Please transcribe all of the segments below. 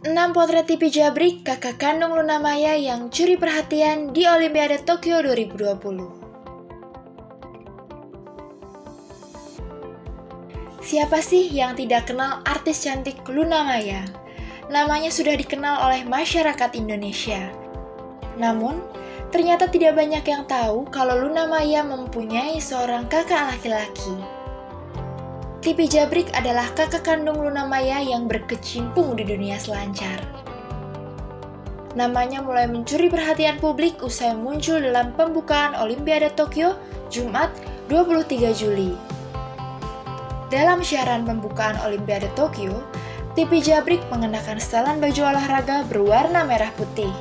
6 potret Tipi Jabrik, kakak kandung Luna Maya yang curi perhatian di Olimpiade Tokyo 2020. Siapa sih yang tidak kenal artis cantik Luna Maya? Namanya sudah dikenal oleh masyarakat Indonesia. Namun, ternyata tidak banyak yang tahu kalau Luna Maya mempunyai seorang kakak laki-laki. Tipi Jabrik adalah kakak kandung Luna Maya yang berkecimpung di dunia selancar. Namanya mulai mencuri perhatian publik usai muncul dalam pembukaan Olimpiade Tokyo, Jumat 23 Juli. Dalam siaran pembukaan Olimpiade Tokyo, Tipi Jabrik mengenakan setelan baju olahraga berwarna merah putih.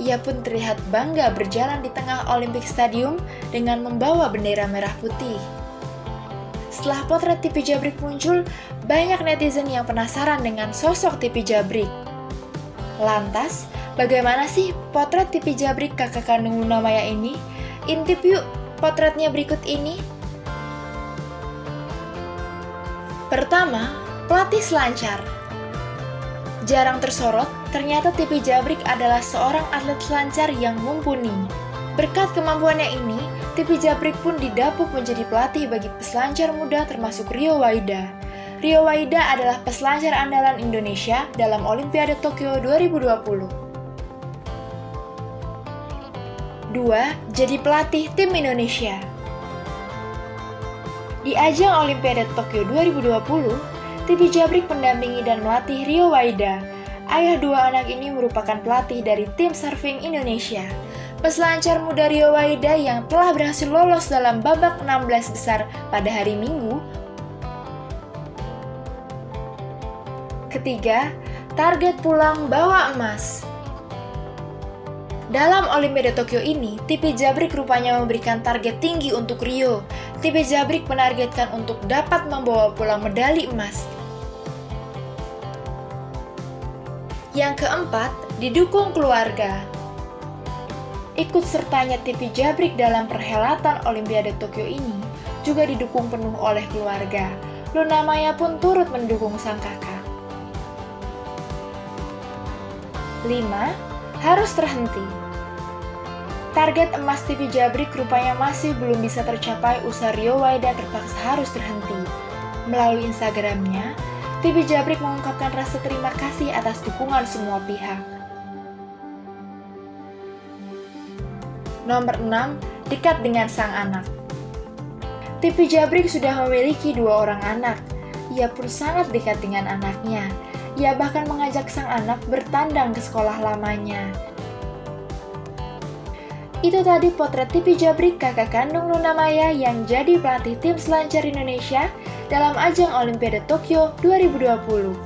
Ia pun terlihat bangga berjalan di tengah Olympic Stadium dengan membawa bendera merah putih. Setelah potret Tipi Jabrik muncul, banyak netizen yang penasaran dengan sosok Tipi Jabrik. Lantas, bagaimana sih potret Tipi Jabrik kakak kandung Luna Maya ini? Intip yuk potretnya berikut ini. Pertama, pelatih selancar. Jarang tersorot, ternyata Tipi Jabrik adalah seorang atlet selancar yang mumpuni. Berkat kemampuannya ini, Tipi Jabrik pun didapuk menjadi pelatih bagi peselancar muda termasuk Rio Waida. Rio Waida adalah peselancar andalan Indonesia dalam Olimpiade Tokyo 2020. 2. Jadi pelatih tim Indonesia. Di ajang Olimpiade Tokyo 2020, Tipi Jabrik mendampingi dan melatih Rio Waida. Ayah dua anak ini merupakan pelatih dari tim surfing Indonesia. Peselancar muda Rio Waida yang telah berhasil lolos dalam babak 16 besar pada hari Minggu. Ketiga, target pulang bawa emas. Dalam Olimpiade Tokyo ini, Tipi Jabrik rupanya memberikan target tinggi untuk Rio. Tipi Jabrik menargetkan untuk dapat membawa pulang medali emas. Yang keempat, didukung keluarga. Ikut sertanya Tipi Jabrik dalam perhelatan Olimpiade Tokyo ini juga didukung penuh oleh keluarga. Luna Maya pun turut mendukung sang kakak. 5. Harus terhenti. Target emas Tipi Jabrik rupanya masih belum bisa tercapai usai Rio Waida terpaksa harus terhenti. Melalui Instagramnya, Tipi Jabrik mengungkapkan rasa terima kasih atas dukungan semua pihak. Nomor 6, dekat dengan sang anak. Tipi Jabrik sudah memiliki dua orang anak. Ia pun sangat dekat dengan anaknya. Ia bahkan mengajak sang anak bertandang ke sekolah lamanya. Itu tadi potret Tipi Jabrik kakak kandung Luna Maya yang jadi pelatih tim selancar Indonesia dalam ajang Olimpiade Tokyo 2020.